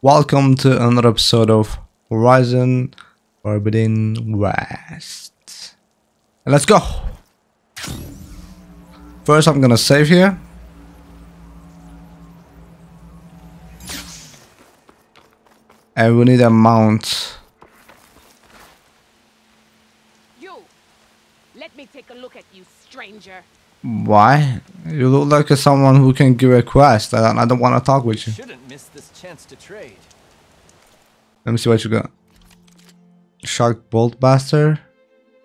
Welcome to another episode of Horizon Forbidden West. And let's go! First I'm gonna save here. And we need a mount. You! Let me take a look at you, stranger. Why? You look like someone who can give a quest. I don't want to talk with you. Shouldn't miss this chance to trade. Let me see what you got. Shock bolt blaster.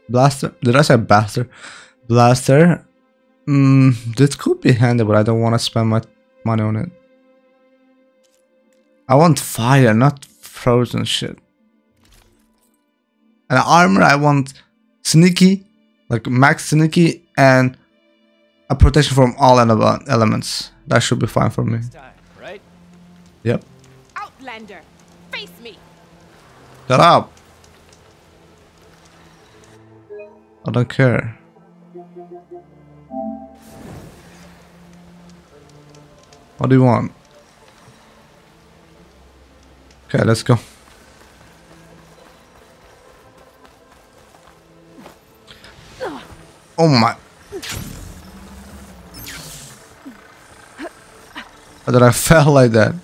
Did I say blaster? Blaster. This could be handy, but I don't want to spend my money on it. I want fire, not frozen shit. And armor, I want sneaky, like max sneaky, and a protection from all elements. That should be fine for me. Time, right? Yep. Outlander, face me. Shut up. I don't care. What do you want? Okay, let's go. Oh my. How did I fell like that?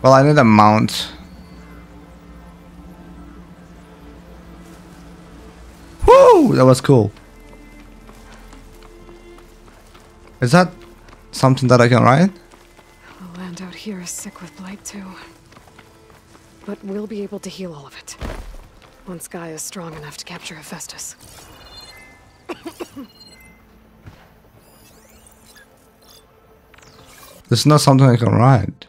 Well, I need a mount. Woo! That was cool. Is that something that I can ride? The land out here is sick with blight too. But we'll be able to heal all of it. Once Gaia is strong enough to capture Hephaestus. This is not something I can ride.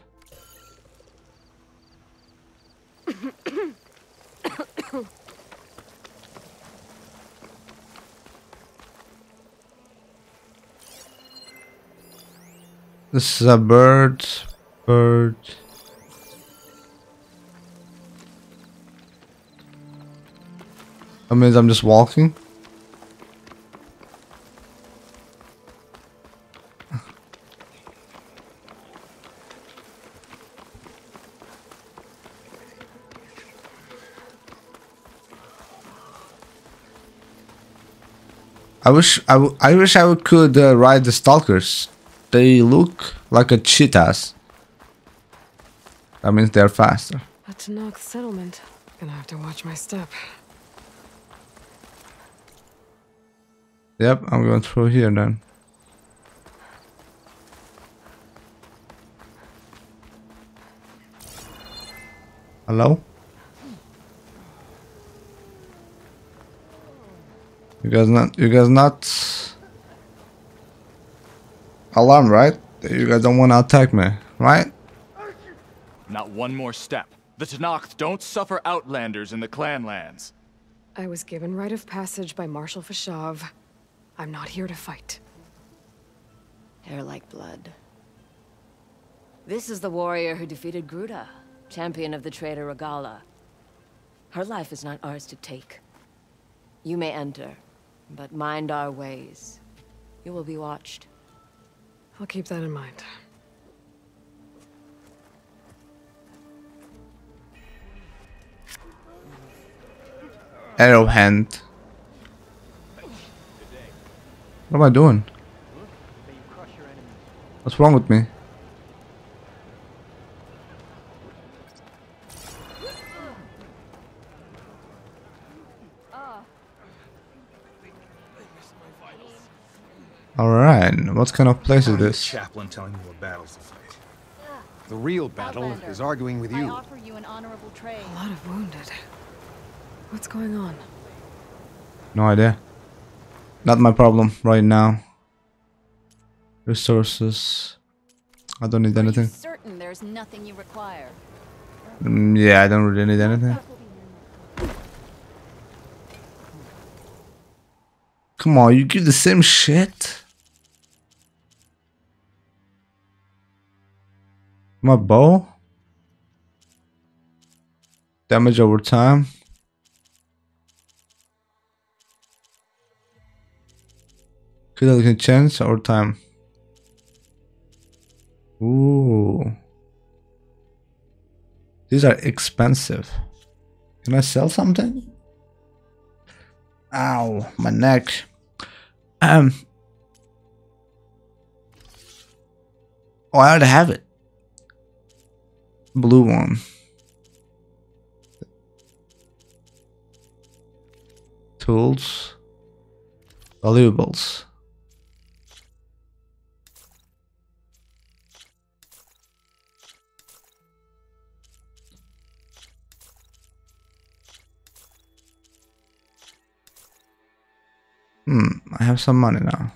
This is a bird. That means I'm just walking. I wish I could ride the stalkers. They look like a cheetahs. That means they're faster. A Tenakth settlement. Gonna have to watch my step. Yep, I'm going through here then. Hello? You guys not alarm, right? You guys don't want to attack me, right? Not one more step. The Tenakth don't suffer outlanders in the clanlands. I was given rite of passage by Marshal Fashav. I'm not here to fight. Hair like blood. This is the warrior who defeated Grudda, champion of the traitor Regalla. Her life is not ours to take. You may enter, but mind our ways. You will be watched. I'll keep that in mind. Arrow hand. What am I doing? What's wrong with me? Alright, what kind of place is this? Chaplain telling you what battles to fight. The real battle is arguing with you. I offer you an honorable trade. A lot of wounded. What's going on? No idea. Not my problem right now. Resources. I don't need anything. Are you certain there's nothing you require? Yeah, I don't really need anything. Come on, you give the same shit? My bow? Damage over time. Critical chance over time. Ooh. These are expensive. Can I sell something? Ow, my neck. Oh, I already have it. Blue one. Tools. Valuables. I have some money now.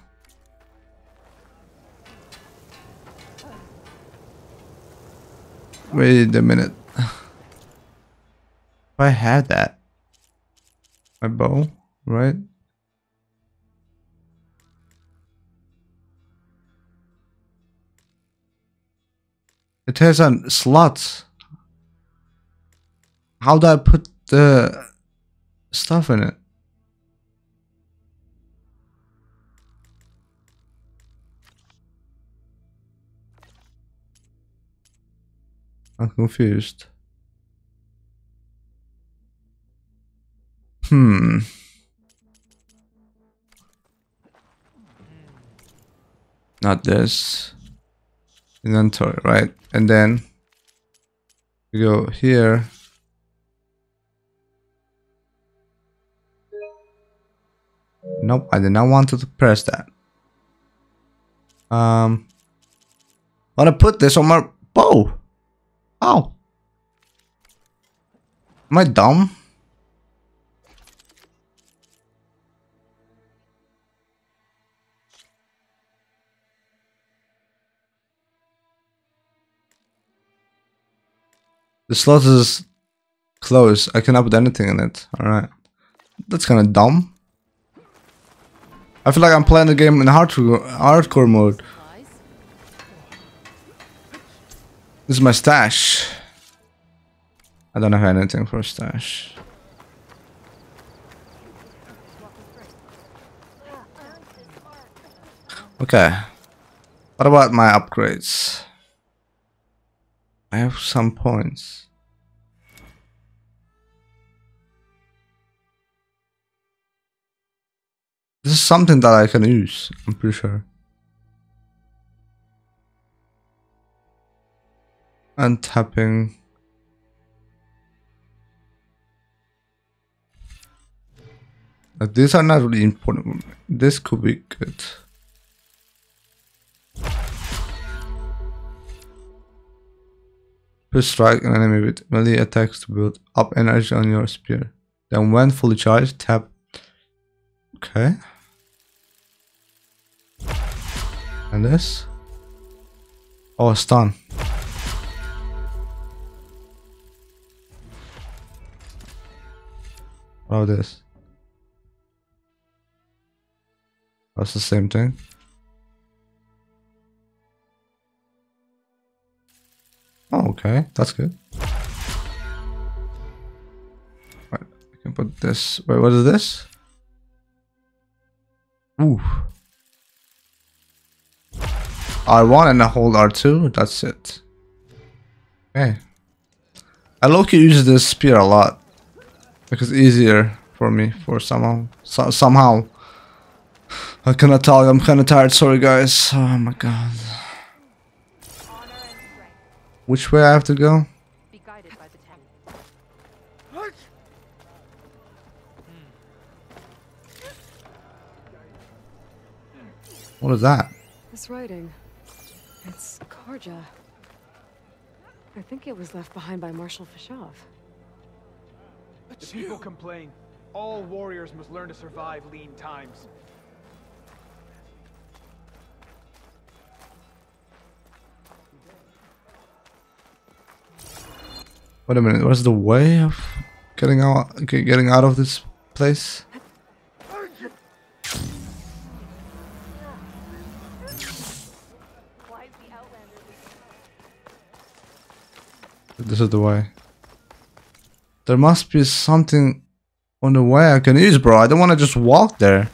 Wait a minute. If I had that. My bow, right? It has some slots. How do I put the stuff in it? I'm confused. Not this. Inventory, right? And then we go here. Nope, I did not want to press that. I want to put this on my bow. Ow. Am I dumb? The slot is closed. I cannot put anything in it. Alright. That's kinda dumb. I feel like I'm playing the game in hardcore mode. This is my stash. I don't have anything for stash. Okay. What about my upgrades? I have some points. This is something that I can use, I'm pretty sure. And tapping. But these are not really important. This could be good. First strike an enemy with melee attacks to build up energy on your spear. Then when fully charged, tap. Okay. And this. Oh, stun. Oh, this. That's the same thing. Oh, okay, that's good. Right, I can put this. Wait, what is this? Ooh. R1 and a hold R2. That's it. Okay. I low-key use this spear a lot. Because it's easier for me, for somehow. Somehow. I cannot tell you, I'm kinda tired, sorry guys. Oh my god. Which way I have to go? Be guided by the tank. What is that? This writing. It's Karja. I think it was left behind by Marshal Fashav. The people complain. All warriors must learn to survive lean times. Wait a minute. What's the way of getting out of this place? This is the way. There must be something on the way I can use, bro. I don't want to just walk there.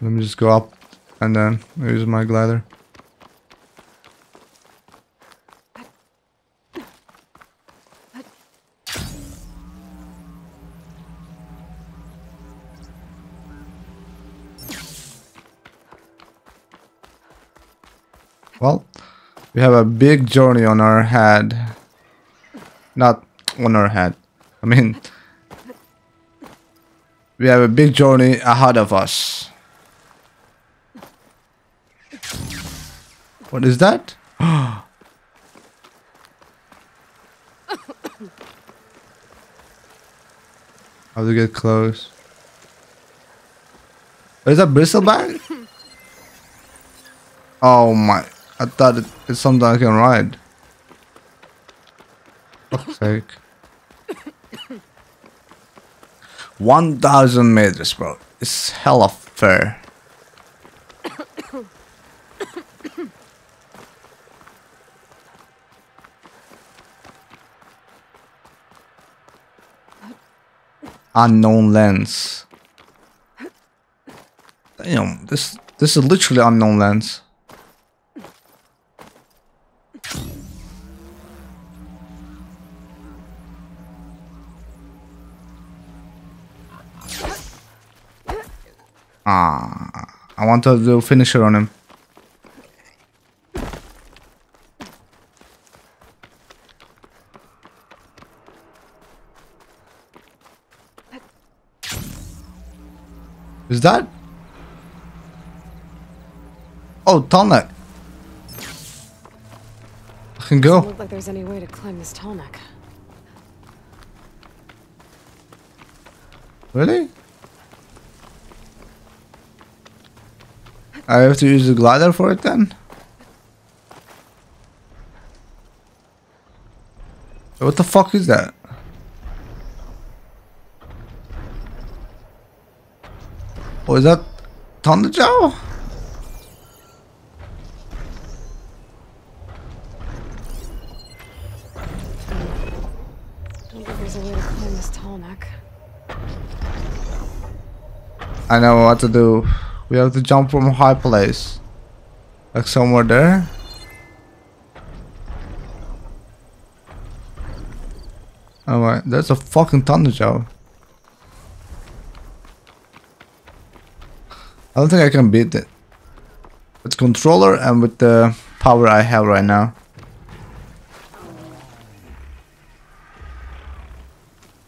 Let me just go up And then I use my glider. Well, we have a big journey on our head. Not on our head. I mean, we have a big journey ahead of us. What is that? How to get close? Is that bristleback? Oh my! I thought it's something I can ride. Fuck's sake. 1,000 meters, bro. It's hella fair. Unknown lands. Damn, this is literally unknown lands. Ah, I want to do finisher on him. Is that? Oh, Tallneck. I can go. Doesn't look like there's any way to climb this Tallneck. Really? I have to use the glider for it then? What the fuck is that? Oh, is that Thunderjaw? I know what to do. We have to jump from a high place. Like somewhere there. Oh my, that's a fucking Thunderjaw. I don't think I can beat it. With controller and with the power I have right now.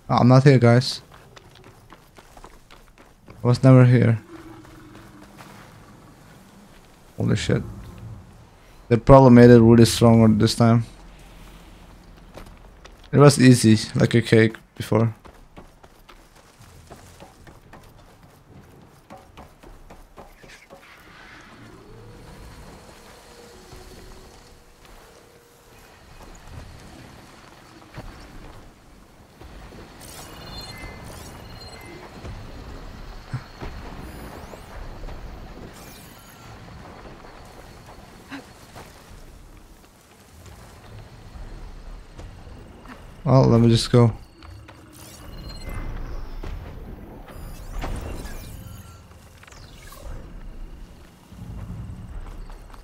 Oh, I'm not here, guys. I was never here. Holy shit. They probably made it really stronger this time. It was easy, like a cake before. Well, let me just go.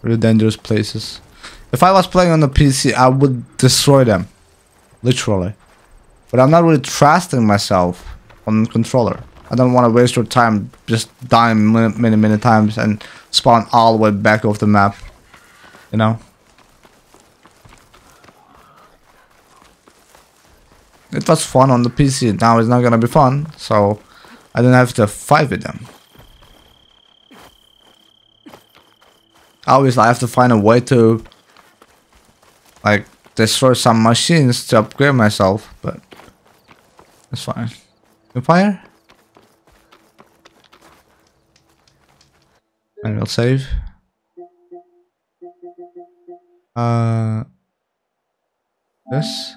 Really dangerous places. If I was playing on the PC, I would destroy them. Literally. But I'm not really trusting myself on the controller. I don't want to waste your time just dying many times and spawn all the way back off the map. You know? It was fun on the PC, now it's not gonna be fun, so I don't have to fight with them. Obviously I have to find a way to like destroy some machines to upgrade myself, but that's fine. Fire? And we'll save. This?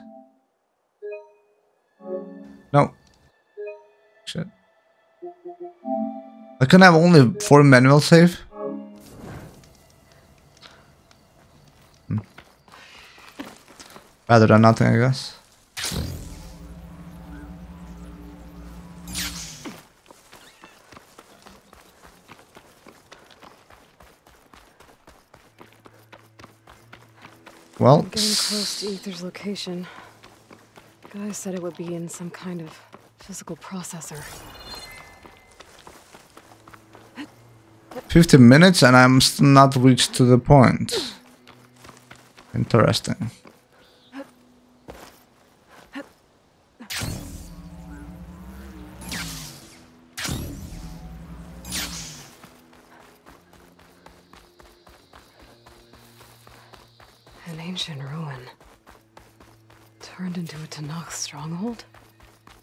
No. Shit. I can have only 4 manual save. Rather than nothing, I guess. Well, getting close to Ether's location. Guy said it would be in some kind of physical processor. 50 minutes and I'm still not reached to the point. Interesting. An ancient ruin turned into a Tenakth stronghold?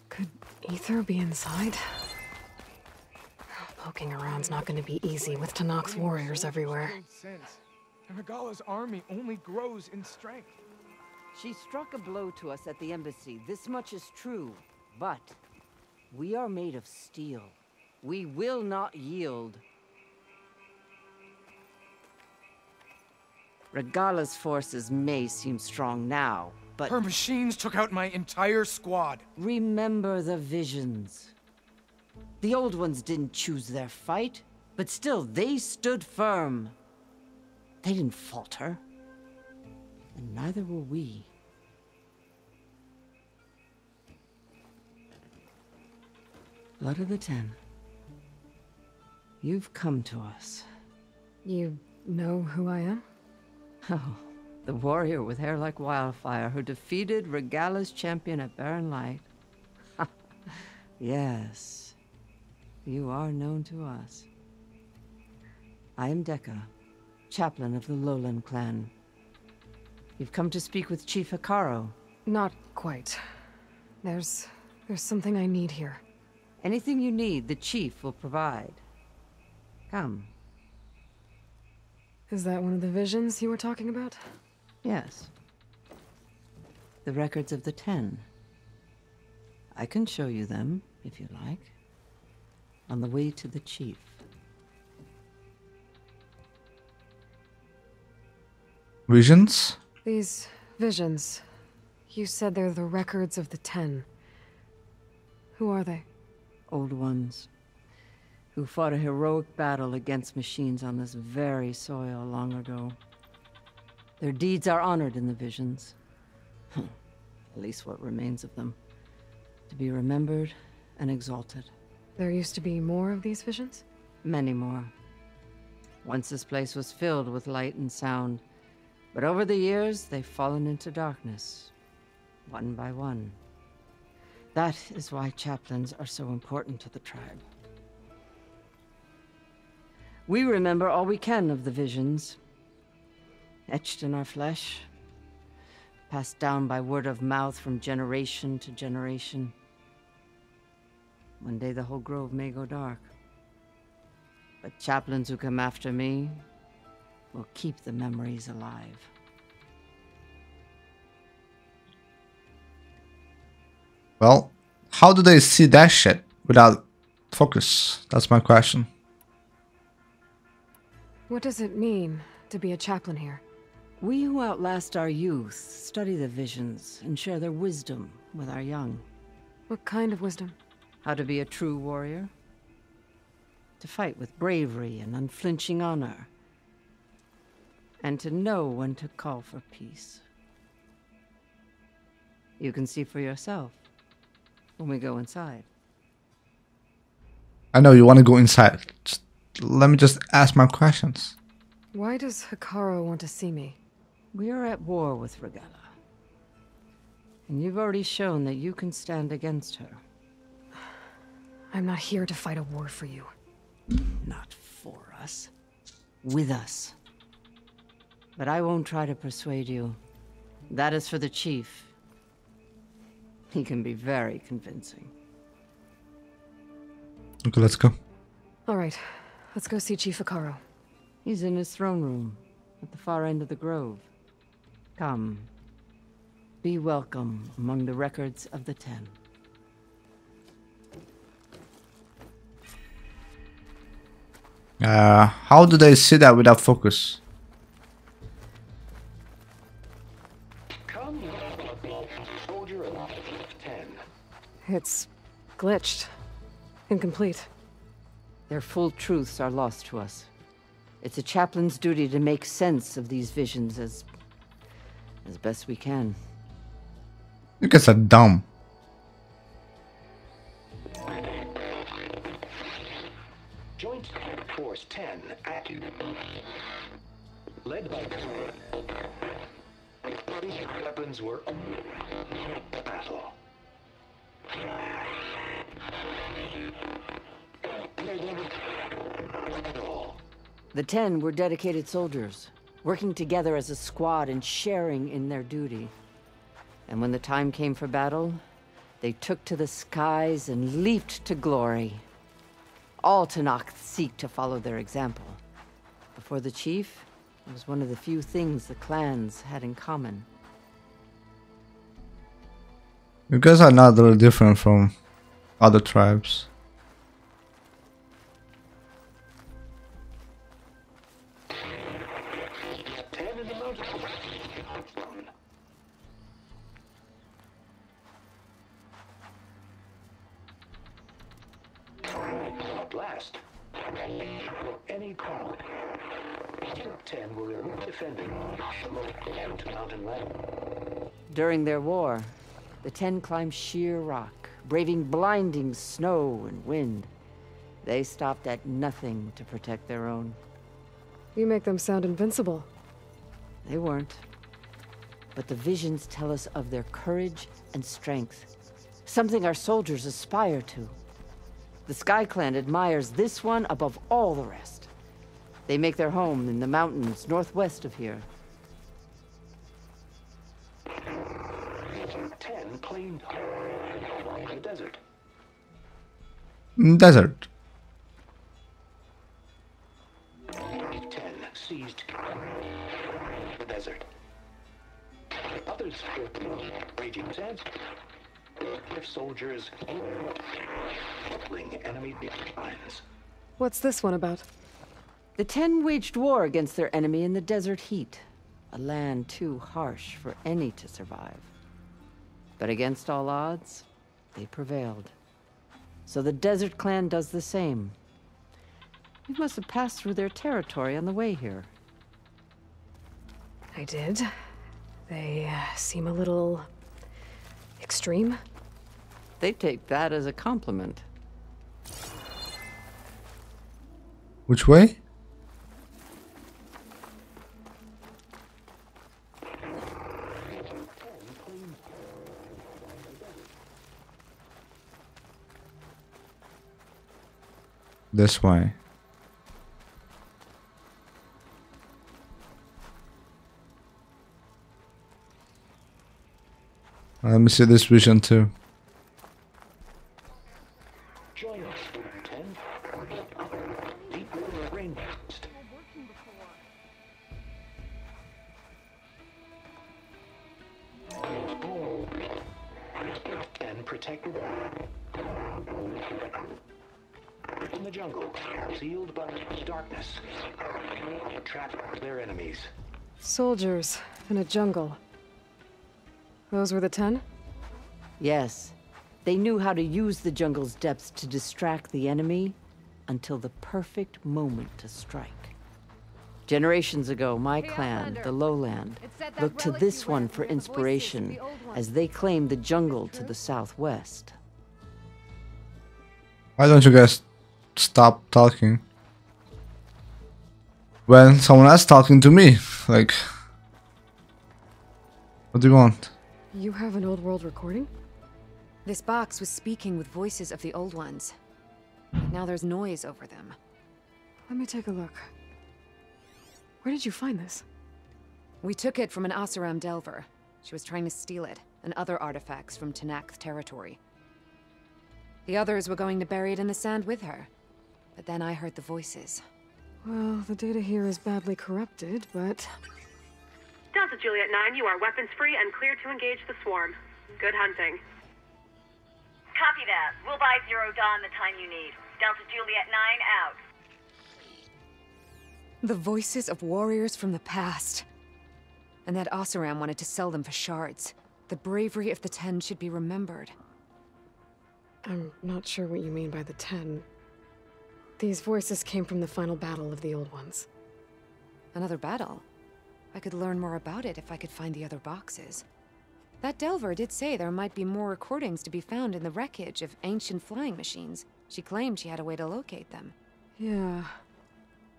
Could Ether be inside? Poking around's not going to be easy with Tenakh's warriors everywhere. And Regalla's army only grows in strength. She struck a blow to us at the embassy. This much is true, but we are made of steel. We will not yield. Regalla's forces may seem strong now, but her machines took out my entire squad. Remember the visions. The old ones didn't choose their fight, but still they stood firm. They didn't falter, and neither will we. Blood of the Ten, you've come to us. You know who I am? Oh, the warrior with hair like wildfire who defeated Regalla's champion at Barrenlight. Yes, you are known to us. I am Dekka, chaplain of the Lowland clan. You've come to speak with Chief Hekarro. Not quite. There's something I need here. Anything you need, the chief will provide. Come. Is that one of the visions you were talking about? Yes. The records of the Ten. I can show you them, if you like, on the way to the chief. Visions? These visions. You said they're the records of the Ten. Who are they? Old ones. Who fought a heroic battle against machines on this very soil long ago. Their deeds are honored in the visions. At least what remains of them. To be remembered and exalted. There used to be more of these visions? Many more. Once this place was filled with light and sound. But over the years, they've fallen into darkness, one by one. That is why chaplains are so important to the tribe. We remember all we can of the visions, etched in our flesh, passed down by word of mouth from generation to generation. One day the whole grove may go dark, but chaplains who come after me will keep the memories alive. Well, how do they see that shit without focus? That's my question. What does it mean to be a chaplain here? We who outlast our youth study the visions and share their wisdom with our young. What kind of wisdom? How to be a true warrior. To fight with bravery and unflinching honor. And to know when to call for peace. You can see for yourself when we go inside. I know you want to go inside. Just let me just ask my questions. Why does Hekarro want to see me? We are at war with Regalla. And you've already shown that you can stand against her. I'm not here to fight a war for you. Not for us. With us. But I won't try to persuade you. That is for the chief. He can be very convincing. Okay, let's go. All right, let's go see Chief Hekarro. He's in his throne room, at the far end of the grove. Come. Be welcome among the records of the Ten. How do they see that without focus? It's glitched. Incomplete. Their full truths are lost to us. It's a chaplain's duty to make sense of these visions as As best we can. You guys are dumb. Joint Force 10 active. Led by Kuruut. Weapons were the battle. The 10 were dedicated soldiers, working together as a squad and sharing in their duty. And when the time came for battle, they took to the skies and leaped to glory. All Tenakth seek to follow their example. Before the chief, it was one of the few things the clans had in common. You guys are not really different from other tribes. During their war, the 10 climbed sheer rock, braving blinding snow and wind. They stopped at nothing to protect their own. You make them sound invincible. They weren't. But the visions tell us of their courage and strength, something our soldiers aspire to. The Sky Clan admires this one above all the rest. They make their home in the mountains northwest of here. Desert. 10 seized the desert. Others raging sands. Their soldiers battling enemy lines. What's this one about? The 10 waged war against their enemy in the desert heat, a land too harsh for any to survive. But against all odds, they prevailed. So the Desert Clan does the same. You must have passed through their territory on the way here. I did. They seem a little extreme. They take that as a compliment. Which way? This way. Let me see this vision too. Soldiers in a jungle. Those were the 10? Yes. They knew how to use the jungle's depths to distract the enemy until the perfect moment to strike. Generations ago, my clan, the Lowland, looked to this one for inspiration as they claimed the jungle to the southwest. Why don't you guys stop talking? When someone else talking to me, like, what do you want? You have an old world recording? This box was speaking with voices of the old ones. Now there's noise over them. Let me take a look. Where did you find this? We took it from an Oseram delver. She was trying to steal it, and other artifacts from Tenakth territory. The others were going to bury it in the sand with her. But then I heard the voices. Well, the data here is badly corrupted, but... Delta Juliet 9, you are weapons-free and clear to engage the swarm. Good hunting. Copy that. We'll buy Zero Dawn the time you need. Delta Juliet 9 out. The voices of warriors from the past. And that Oseram wanted to sell them for shards. The bravery of the 10 should be remembered. I'm not sure what you mean by the 10. These voices came from the final battle of the Old Ones. Another battle? I could learn more about it if I could find the other boxes. That Delver did say there might be more recordings to be found in the wreckage of ancient flying machines. She claimed she had a way to locate them. Yeah.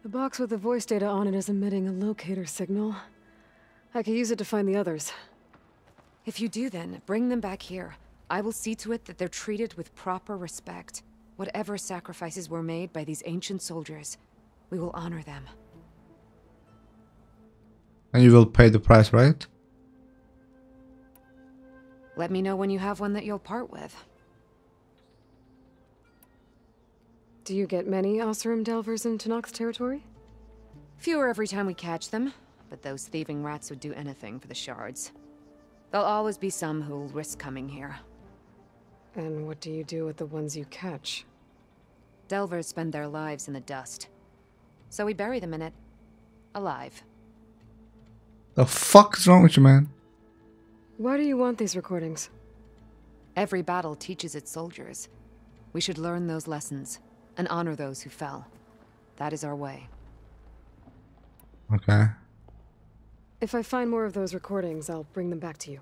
The box with the voice data on it is emitting a locator signal. I could use it to find the others. If you do then, bring them back here. I will see to it that they're treated with proper respect. Whatever sacrifices were made by these ancient soldiers, we will honor them. And you will pay the price, right? Let me know when you have one that you'll part with. Do you get many Oseram Delvers in Tenakth territory? Fewer every time we catch them, but those thieving rats would do anything for the shards. There'll always be some who'll risk coming here. And what do you do with the ones you catch? Delvers spend their lives in the dust. So we bury them in it. Alive. The fuck is wrong with you, man? Why do you want these recordings? Every battle teaches its soldiers. We should learn those lessons and honor those who fell. That is our way. Okay. If I find more of those recordings, I'll bring them back to you.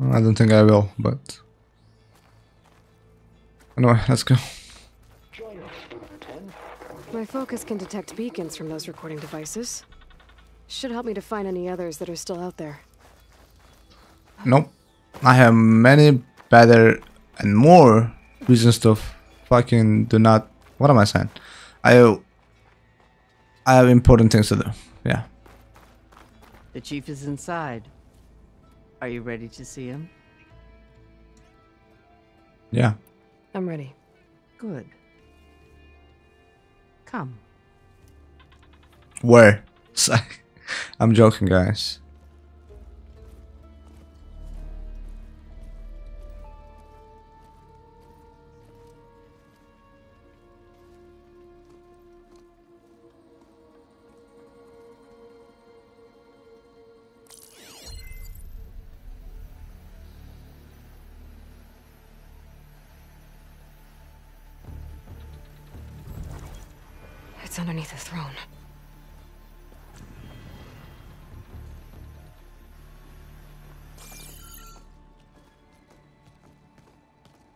I don't think I will, but... Anyway, let's go. My focus can detect beacons from those recording devices. Should help me to find any others that are still out there. Nope. I have many better and more reasons to fucking do not... What am I saying? I have important things to do. Yeah. The chief is inside. Are you ready to see him? Yeah. I'm ready. Good. Come. Where? I'm joking, guys. It's underneath the throne.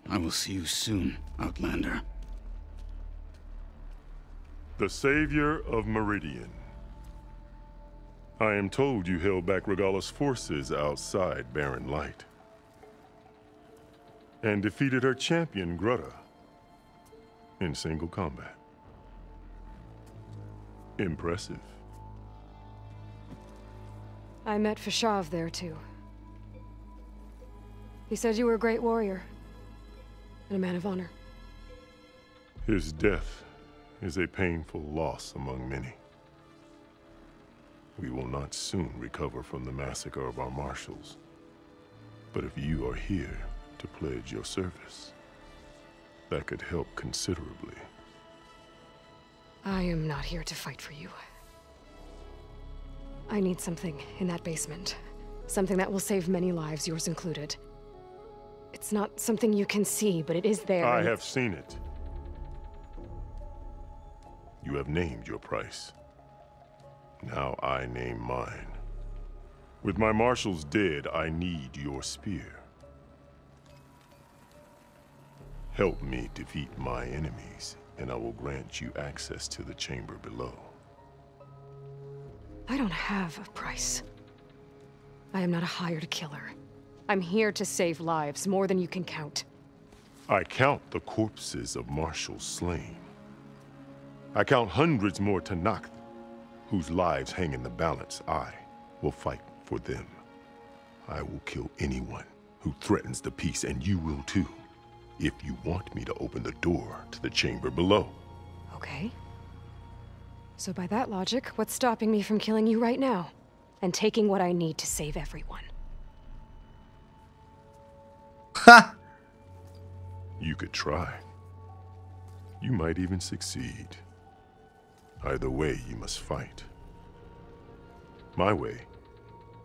I will see you soon, Outlander. The savior of Meridian. I am told you held back Regalla's forces outside Barrenlight and defeated her champion, Grudda, in single combat. Impressive. I met Fashav there, too. He said you were a great warrior. And a man of honor. His death is a painful loss among many. We will not soon recover from the massacre of our marshals. But if you are here to pledge your service, that could help considerably. I am not here to fight for you. I need something in that basement. Something that will save many lives, yours included. It's not something you can see, but it is there. I have seen it. You have named your price. Now I name mine. With my marshals dead, I need your spear. Help me defeat my enemies, and I will grant you access to the chamber below. I don't have a price. I am not a hired killer. I'm here to save lives, more than you can count. I count the corpses of marshals slain. I count hundreds more Tenakth, whose lives hang in the balance. I will fight for them. I will kill anyone who threatens the peace, and you will too, if you want me to open the door to the chamber below. Okay. So by that logic, what's stopping me from killing you right now? And taking what I need to save everyone? Ha! You could try. You might even succeed. Either way, you must fight. My way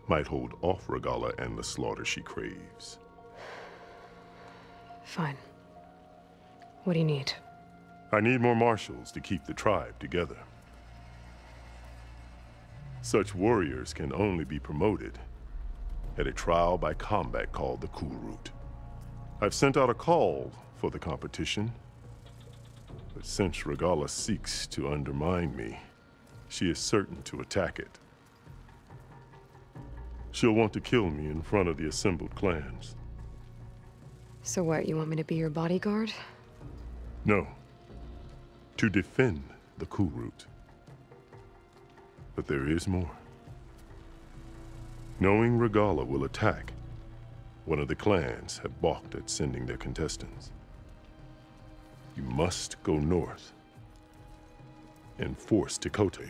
might hold off Regalla and the slaughter she craves. Fine. What do you need? I need more marshals to keep the tribe together. Such warriors can only be promoted at a trial by combat called the Kuruut. I've sent out a call for the competition, but since Regalla seeks to undermine me, she is certain to attack it. She'll want to kill me in front of the assembled clans. So what, you want me to be your bodyguard? No. To defend the Kuruut. But there is more. Knowing Regalla will attack, one of the clans have balked at sending their contestants. You must go north and force Takote,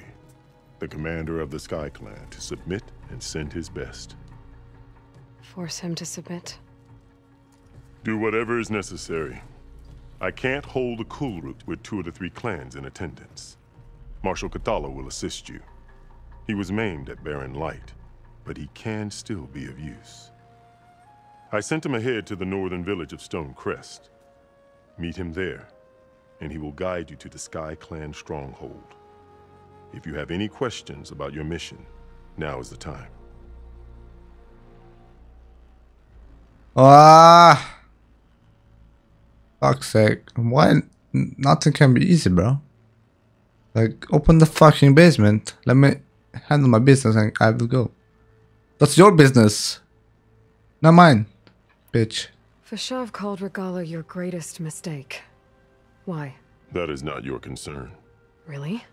the commander of the Sky Clan, to submit and send his best. Force him to submit? Do whatever is necessary. I can't hold a Kulroot with 2 of the 3 clans in attendance. Marshal Kotallo will assist you. He was maimed at Barrenlight, but he can still be of use. I sent him ahead to the northern village of Stonecrest. Meet him there, and he will guide you to the Sky Clan stronghold. If you have any questions about your mission, now is the time. Ah! Fuck's sake. Why? Nothing can be easy, bro. Like, open the fucking basement. Let me handle my business and I will go. That's your business. Not mine, bitch. Fashav called Regalla your greatest mistake. Why? That is not your concern. Really?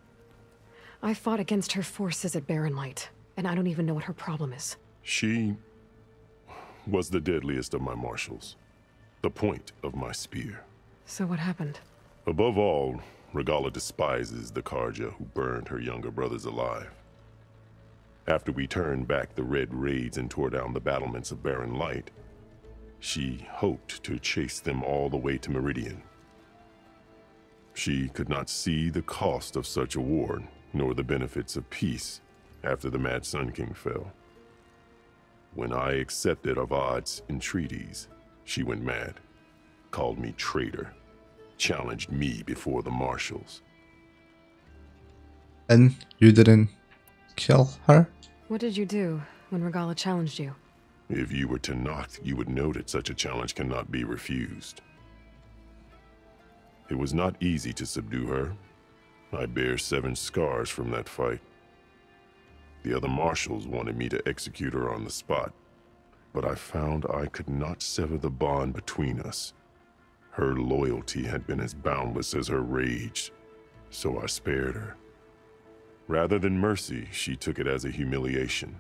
I fought against her forces at Barrenlight, and I don't even know what her problem is. She was the deadliest of my marshals, the point of my spear. So what happened? Above all, Regalla despises the Karja who burned her younger brothers alive. After we turned back the Red Raids and tore down the battlements of Barrenlight, she hoped to chase them all the way to Meridian. She could not see the cost of such a war, nor the benefits of peace after the Mad Sun King fell. When I accepted Avad's entreaties, she went mad, called me traitor, challenged me before the marshals. And you didn't kill her? What did you do when Regalla challenged you? If you were Tenakth, you would know that such a challenge cannot be refused. It was not easy to subdue her. I bear 7 scars from that fight. The other marshals wanted me to execute her on the spot, but I found I could not sever the bond between us. Her loyalty had been as boundless as her rage, so I spared her. Rather than mercy, she took it as a humiliation,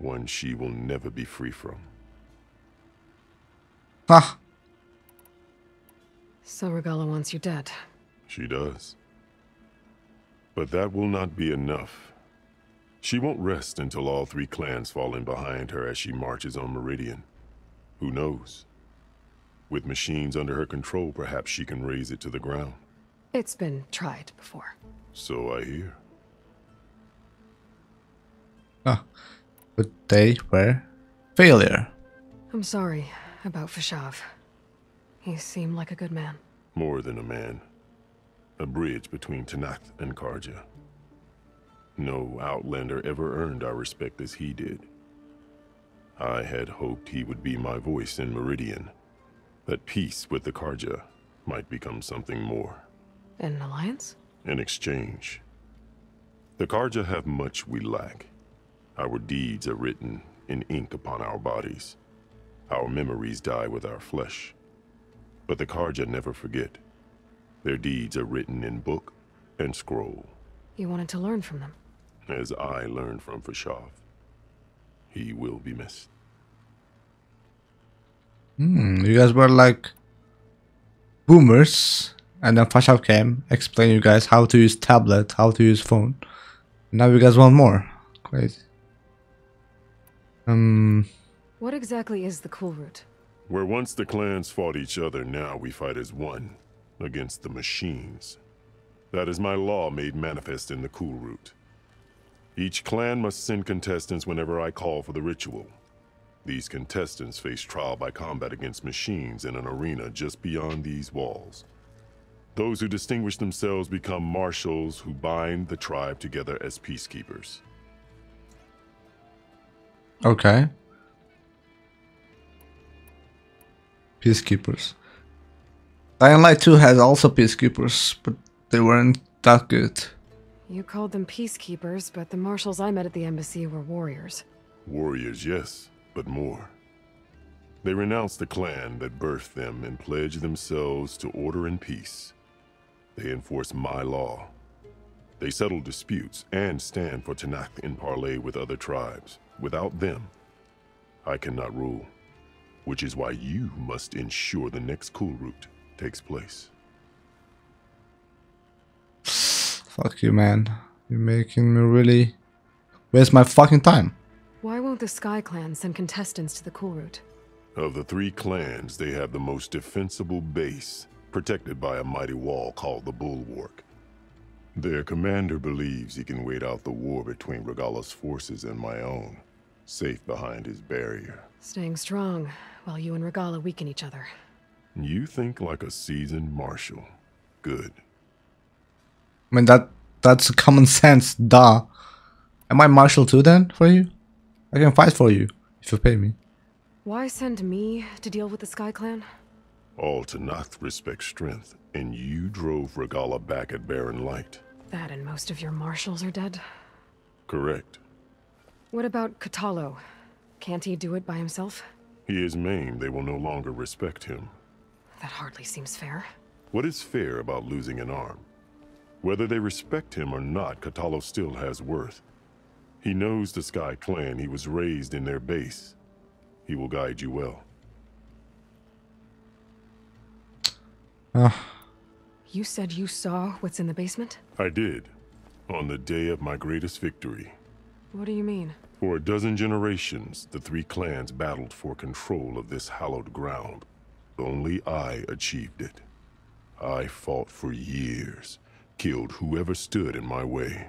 one she will never be free from. Huh. So Regalla wants you dead. She does. But that will not be enough. She won't rest until all 3 clans fall in behind her as she marches on Meridian. Who knows? With machines under her control, perhaps she can raise it to the ground. It's been tried before. So I hear. Ah, but they were failure. I'm sorry about Fashav. He seemed like a good man. More than a man. A bridge between Tenakth and Karja. No outlander ever earned our respect as he did. I had hoped he would be my voice in Meridian, that peace with the Karja might become something more. An alliance? An exchange. The Karja have much we lack. Our deeds are written in ink upon our bodies. Our memories die with our flesh. But the Karja never forget. Their deeds are written in book and scroll. You wanted to learn from them? As I learned from Fashav. He will be missed. You guys were like boomers, and then Fashav came, explained you guys how to use tablet, how to use phone. Now you guys want more. Crazy. What exactly is the Kulroot? Where once the clans fought each other, now we fight as one. Against the machines. That is my law made manifest in the Kuruut. Each clan must send contestants whenever I call for the ritual. These contestants face trial by combat against machines in an arena just beyond these walls. Those who distinguish themselves become marshals who bind the tribe together as peacekeepers. Okay. Peacekeepers. Barrenlight 2 has also peacekeepers, but they weren't that good. You called them peacekeepers, but the marshals I met at the embassy were warriors. Warriors, yes, but more. They renounced the clan that birthed them and pledged themselves to order and peace. They enforce my law. They settle disputes and stand for Tenakth in parley with other tribes. Without them, I cannot rule. Which is why you must ensure the next Kuruut takes place. Fuck you, man. You're making me really waste my fucking time. Why won't the Sky Clan send contestants to the Kuruut? Of the three clans, they have the most defensible base, protected by a mighty wall called the Bulwark. Their commander believes he can wait out the war between Regalla's forces and my own, safe behind his barrier. Staying strong, while you and Regalla weaken each other. You think like a seasoned marshal. Good. I mean, that's common sense, duh. Am I marshal too then, for you? I can fight for you, if you pay me. Why send me to deal with the Sky Clan? All Tenakth respect strength, and you drove Regalla back at Barrenlight. That and most of your marshals are dead? Correct. What about Kotallo? Can't he do it by himself? He is maimed. They will no longer respect him. That hardly seems fair. What is fair about losing an arm? Whether they respect him or not, Kotallo still has worth. He knows the Sky Clan. He was raised in their base. He will guide you well. You said you saw what's in the basement? I did. On the day of my greatest victory. What do you mean? For a dozen generations, the three clans battled for control of this hallowed ground. Only I achieved it. I fought for years, killed whoever stood in my way.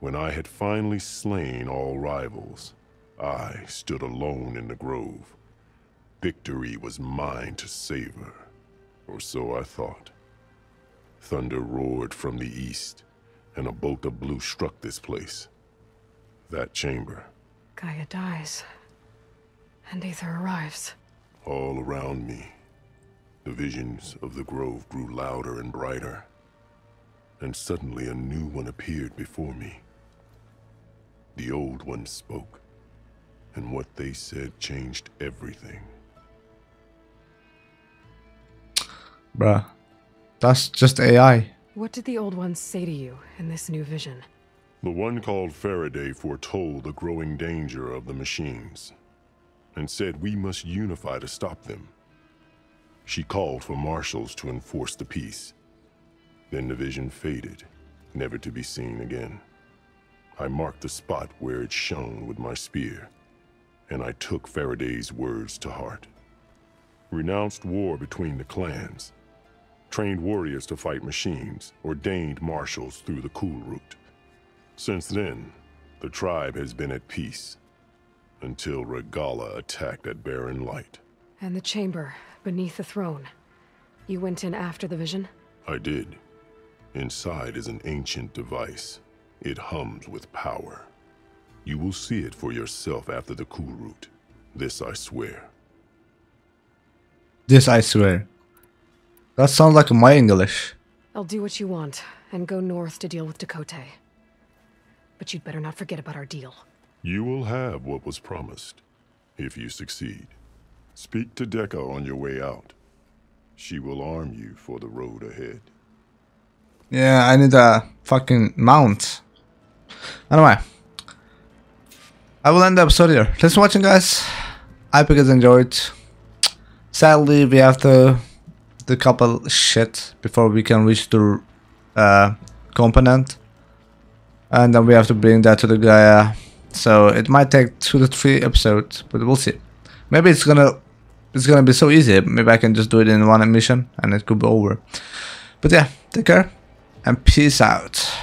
When I had finally slain all rivals, I stood alone in the grove. Victory was mine to savor, or so I thought. Thunder roared from the east, and a bolt of blue struck this place, that chamber. Gaia dies, and Aether arrives. All around me, the visions of the grove grew louder and brighter, and suddenly a new one appeared before me. The old one spoke. And what they said changed everything. Bruh, that's just AI. What did the old ones say to you in this new vision? The one called Faraday foretold the growing danger of the machines and said we must unify to stop them. She called for marshals to enforce the peace. Then the vision faded, never to be seen again. I marked the spot where it shone with my spear. And I took Faraday's words to heart. Renounced war between the clans, trained warriors to fight machines, ordained marshals through the Kulroot. Since then, the tribe has been at peace, until Regalla attacked at Barrenlight. And the chamber beneath the throne. You went in after the vision? I did. Inside is an ancient device. It hums with power. You will see it for yourself after the Kuruut. This I swear. This I swear. That sounds like my English. I'll do what you want and go north to deal with Takote. But you'd better not forget about our deal. You will have what was promised, if you succeed. Speak to Dekka on your way out. She will arm you for the road ahead. Yeah, I need a fucking mount. Anyway. I will end the episode here. Thanks for watching, guys. I hope you guys enjoyed. Sadly, we have to do a couple shit before we can reach the component. And then we have to bring that to the Gaia. So it might take 2 to 3 episodes, but we'll see. Maybe it's gonna be so easy. Maybe I can just do it in one mission and it could be over. But yeah, take care and peace out.